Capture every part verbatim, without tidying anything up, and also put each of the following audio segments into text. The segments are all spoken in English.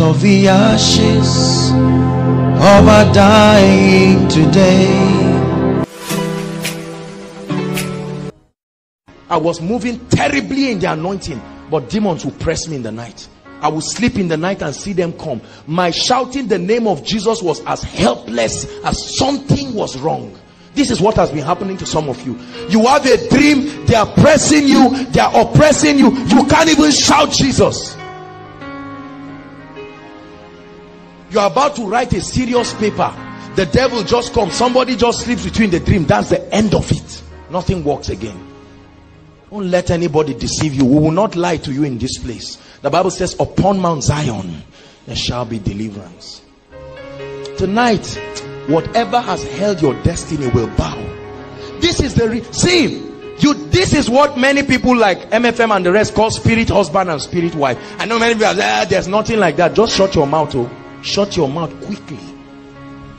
out of the ashes of our dying today. I was moving terribly in the anointing, but demons will press me in the night. I will sleep in the night and see them come. My shouting the name of Jesus was as helpless as something was wrong. This is what has been happening to some of you. You have a dream, they are pressing you, they are oppressing you, you can't even shout Jesus. You are about to write a serious paper, the devil just comes, somebody just sleeps with you in the dream. That's the end of it. Nothing works again. Don't let anybody deceive you. We will not lie to you in this place. The Bible says upon Mount Zion there shall be deliverance. Tonight, whatever has held your destiny will bow. This is the re see you this is what many people like M F M and the rest call spirit husband and spirit wife. I know many people are, ah, there's nothing like that. Just shut your mouth. Oh, shut your mouth quickly,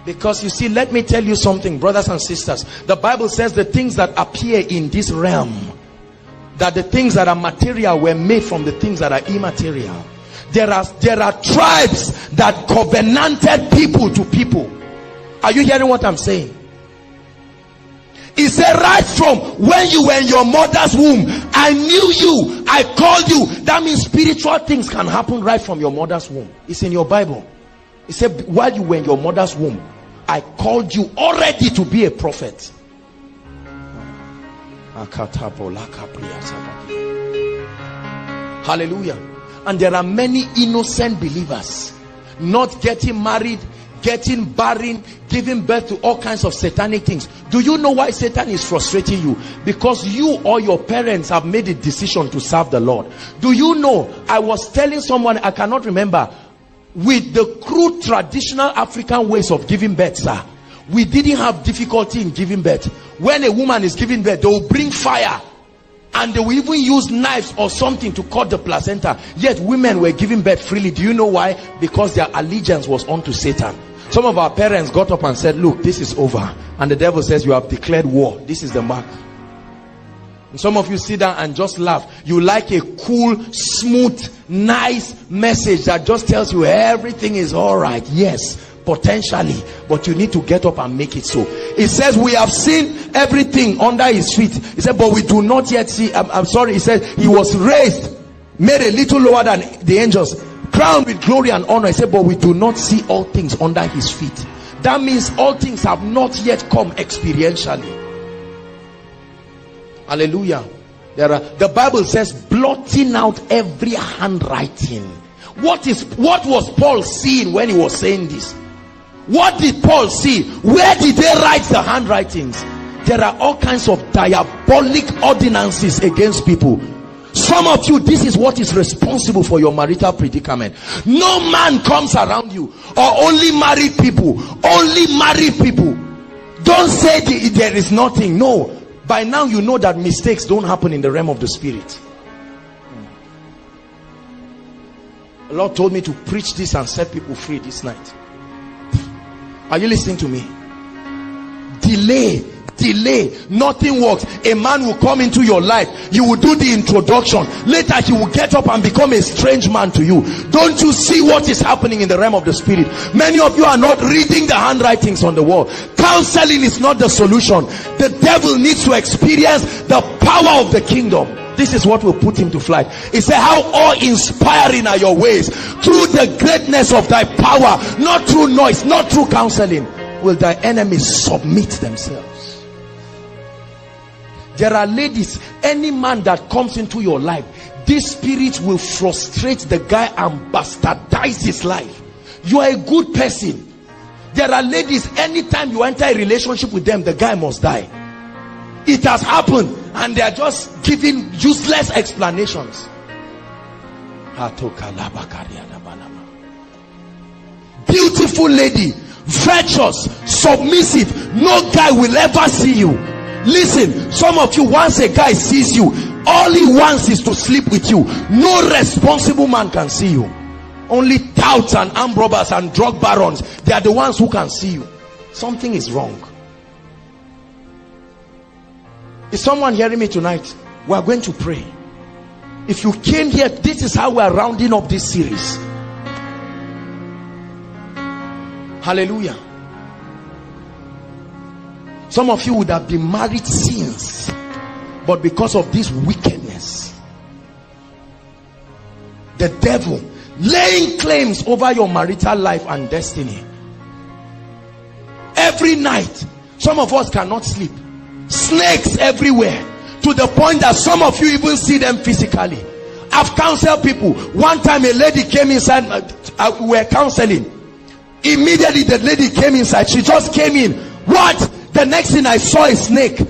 because you see, let me tell you something, brothers and sisters. The Bible says the things that appear in this realm, that the things that are material were made from the things that are immaterial. There are there are tribes that covenanted people to people. Are you hearing what I'm saying? He said, right from when you were in your mother's womb, I knew you, I called you. That means spiritual things can happen right from your mother's womb. It's in your Bible. He said, while you were in your mother's womb, I called you already to be a prophet. Hallelujah. And there are many innocent believers not getting married, getting barren, giving birth to all kinds of satanic things. Do you know why Satan is frustrating you? Because you or your parents have made a decision to serve the Lord. Do you know, I was telling someone, I cannot remember, with the crude traditional African ways of giving birth, sir, we didn't have difficulty in giving birth. When a woman is giving birth, they will bring fire and they will even use knives or something to cut the placenta. Yet women were giving birth freely. Do you know why? Because their allegiance was unto Satan. Some of our parents got up and said, look, this is over, and the devil says, you have declared war, this is the mark. And some of you sit down and just laugh. You like a cool, smooth, nice message that just tells you everything is all right. Yes, potentially, but you need to get up and make it so. It says we have seen everything under his feet. He said, but we do not yet see. I'm, I'm sorry, he said he was raised, made a little lower than the angels, crowned with glory and honor. He said, but we do not see all things under his feet. That means all things have not yet come experientially. Hallelujah. There are, the Bible says, blotting out every handwriting. What is what was Paul seeing when he was saying this? What did Paul see? Where did they write the handwritings? There are all kinds of diabolic ordinances against people. Some of you, this is what is responsible for your marital predicament. No man comes around you, or only married people, only married people. Don't say the, there is nothing. No, by now you know that mistakes don't happen in the realm of the spirit. The Lord told me to preach this and set people free this night. Are you listening to me? Delay, delay, nothing works. A man will come into your life, you will do the introduction, later he will get up and become a strange man to you. Don't you see what is happening in the realm of the spirit? Many of you are not reading the handwritings on the wall. Counseling is not the solution. The devil needs to experience the power of the kingdom. This is what will put him to flight. He said, how awe-inspiring are your ways, through the greatness of thy power, not through noise, not through counseling, will thy enemies submit themselves. There are ladies, any man that comes into your life, this spirit will frustrate the guy and bastardize his life. You are a good person. There are ladies, anytime you enter a relationship with them, the guy must die. It has happened, and they are just giving useless explanations. Beautiful lady, virtuous, submissive, no guy will ever see you. Listen, some of you, once a guy sees you, all he wants is to sleep with you. No responsible man can see you. Only touts and armed robbers and drug barons, they are the ones who can see you. Something is wrong. Is someone hearing me tonight? We are going to pray. If you came here, this is how we are rounding up this series. Hallelujah. Some of you would have been married since, but because of this wickedness, the devil laying claims over your marital life and destiny. Every night, some of us cannot sleep. Snakes everywhere, to the point that some of you even see them physically. I've counseled people. One time a lady came inside, uh, we were counseling. Immediately the lady came inside. She just came in. What? The next thing I saw a snake,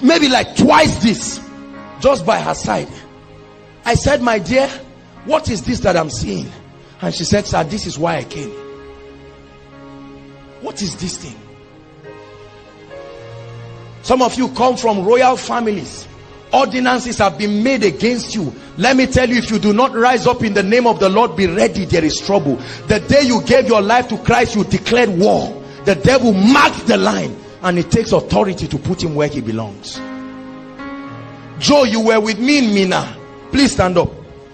maybe like twice this, just by her side. I said, my dear, what is this that I'm seeing? And she said, sir, this is why I came. What is this thing? Some of you come from royal families. Ordinances have been made against you. Let me tell you, if you do not rise up in the name of the Lord, be ready, there is trouble. The day you gave your life to Christ, you declared war. The devil marked the line, and it takes authority to put him where he belongs. Joe, you were with me in Mina. Please stand up.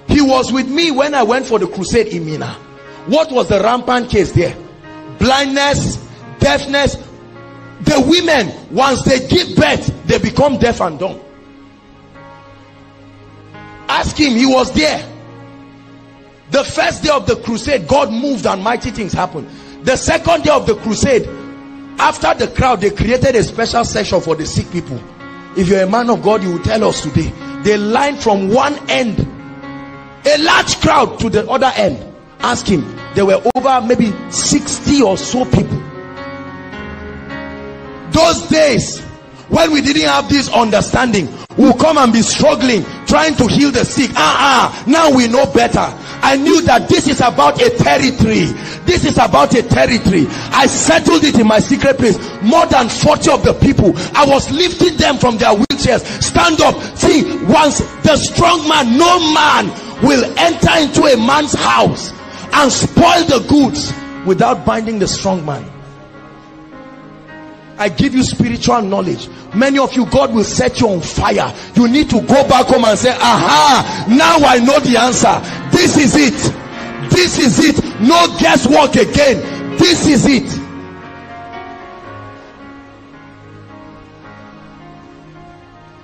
He was with me when I went for the crusade in Mina. What was the rampant case there? Blindness, deafness. The women, once they give birth, they become deaf and dumb. Ask him, he was there. The first day of the crusade, God moved and mighty things happened. The second day of the crusade, after the crowd, they created a special section for the sick people. If you're a man of God, you will tell us today. They lined from one end, a large crowd, to the other end. Ask him, there were over maybe sixty or so people. Those days, when we didn't have this understanding, we'll come and be struggling, trying to heal the sick. Ah, uh-uh, now we know better. I knew that this is about a territory. This is about a territory. I settled it in my secret place. More than forty of the people, I was lifting them from their wheelchairs. Stand up. See, once the strong man, no man will enter into a man's house and spoil the goods without binding the strong man. I give you spiritual knowledge. Many of you, God will set you on fire. You need to go back home and say, aha, now I know the answer. This is it. This is it. No guesswork again. This is it.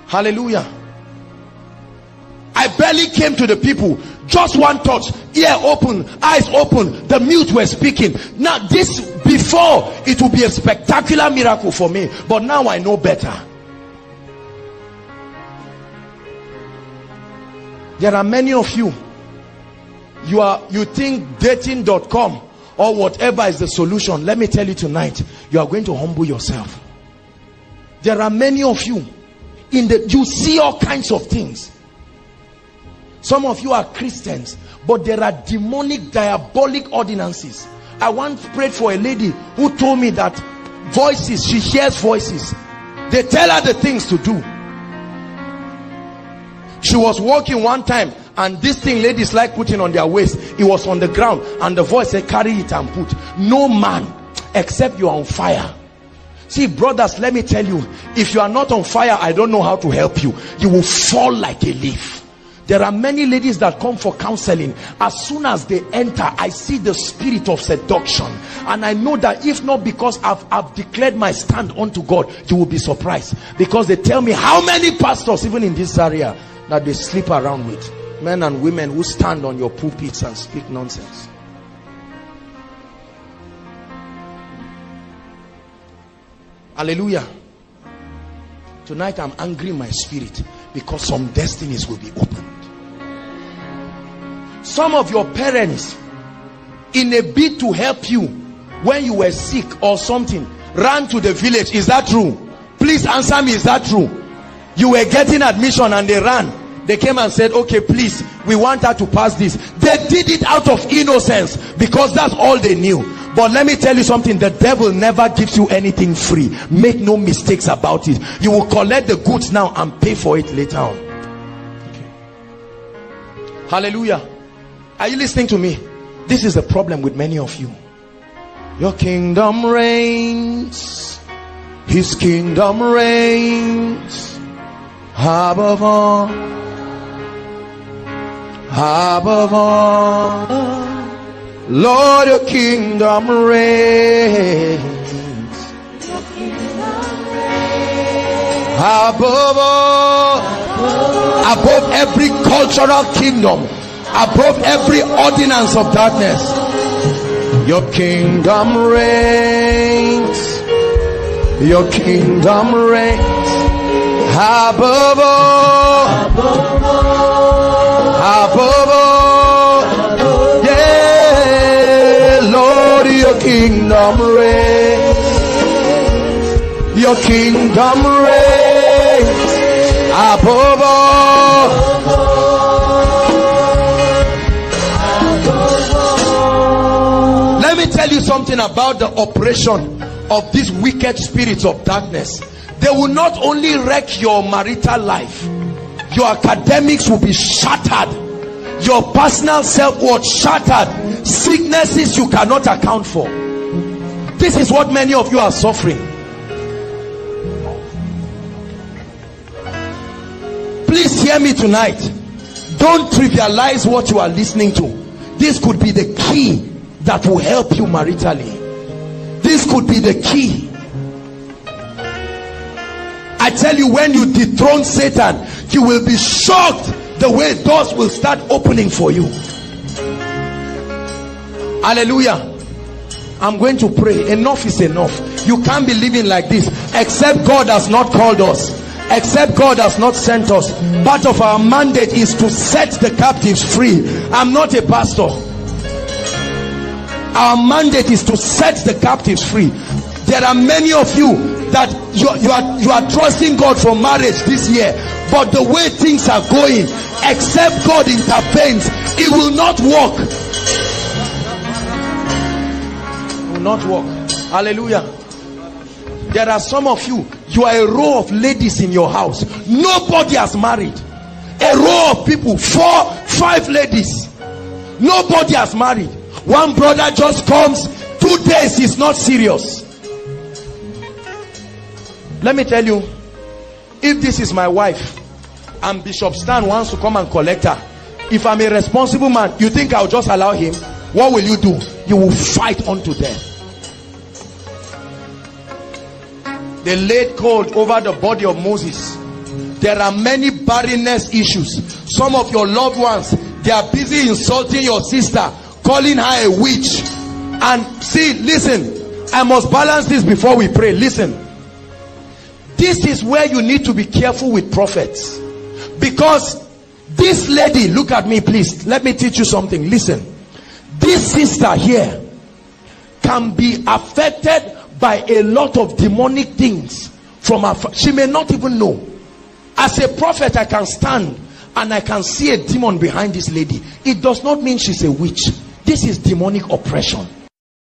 Hallelujah. I barely came to the people. Just one touch. Ear open, eyes open. The mute were speaking. Now this, before, it would be a spectacular miracle for me. But now I know better. There are many of you. You are, you think dating dot com or whatever is the solution. Let me tell you tonight, you are going to humble yourself. There are many of you. In the, you see all kinds of things. Some of you are Christians, but there are demonic, diabolic ordinances. I once prayed for a lady who told me that voices, she hears voices. They tell her the things to do. She was walking one time, and this thing ladies like putting on their waist, it was on the ground, and the voice said, carry it and put. No man, except you are on fire. See, brothers, let me tell you, if you are not on fire, I don't know how to help you. You will fall like a leaf. There are many ladies that come for counseling. As soon as they enter, I see the spirit of seduction. And I know that if not because I've, I've declared my stand unto God, you will be surprised. Because they tell me how many pastors, even in this area, that they sleep around with. Men and women who stand on your pulpits and speak nonsense. Hallelujah. Tonight I'm angry in my spirit because some destinies will be opened. Some of your parents, in a bid to help you when you were sick or something, ran to the village. Is that true? Please answer me, is that true? You were getting admission and they ran. They came and said, okay, please, we want her to pass this. They did it out of innocence because that's all they knew. But let me tell you something, the devil never gives you anything free. Make no mistakes about it. You will collect the goods now and pay for it later on. Okay. Hallelujah. Are you listening to me? This is the problem with many of you. Your kingdom reigns. His kingdom reigns. Above all. Above all. Lord, your kingdom reigns, your kingdom reigns. Above all, above, above every cultural kingdom, above every ordinance of darkness. Your kingdom reigns, your kingdom reigns. Above all, above all, above all, yeah, Lord, your kingdom reigns, your kingdom reigns, above all, above all. Let me tell you something about the operation of these wicked spirits of darkness. They will not only wreck your marital life, your academics will be shattered, your personal self-worth shattered, sicknesses you cannot account for. This is what many of you are suffering. Please hear me tonight. Don't trivialize what you are listening to. This could be the key that will help you maritally. This could be the key. I tell you, when you dethrone Satan, you will be shocked the way doors will start opening for you. Hallelujah. I'm going to pray. Enough is enough. You can't be living like this. Except God has not called us, except God has not sent us. Part of our mandate is to set the captives free. I'm not a pastor. Our mandate is to set the captives free. There are many of you that you, you are you are trusting God for marriage this year, but the way things are going, except God intervenes, it will not work. It will not work. Hallelujah. There are some of you, you are a row of ladies in your house. Nobody has married. A row of people, four, five ladies. Nobody has married. One brother just comes, two days he's not serious. Let me tell you, if this is my wife and Bishop Stan wants to come and collect her, if I'm a responsible man, you think I'll just allow him? What will you do? You will fight unto death. They laid cold over the body of Moses. There are many barrenness issues. Some of your loved ones, they are busy insulting your sister, calling her a witch. And see, listen, I must balance this before we pray. Listen. This is where you need to be careful with prophets, because this lady, look at me please, let me teach you something. Listen, this sister here can be affected by a lot of demonic things from her. She may not even know. As a prophet, I can stand and I can see a demon behind this lady. It does not mean she's a witch. This is demonic oppression.